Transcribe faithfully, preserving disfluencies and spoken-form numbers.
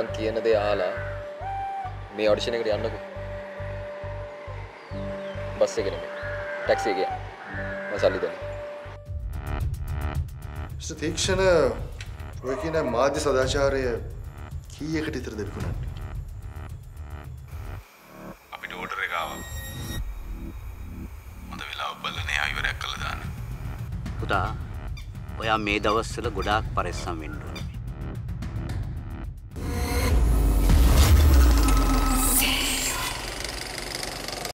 මන් කියන දේ අහලා මේ ඔඩිෂන් එකට යන්නකෝ බස් එකේ නෙමෙයි ටැක්සි එකේ මම සල්ලි දෙන්න මිස්ටර් තීක්ෂණ ඔය කියන මාධ්‍ය සදාචාරය කීයකට විතර දෙවිකුණාද අපිට ඕඩර් එක ආවා හොඳ වෙලාව බලන්නේ ආයවරයක් කළා දාන්න පුතා ඔයා මේ දවස්වල ගොඩාක් පරිස්සම් වෙන්න ඕනේ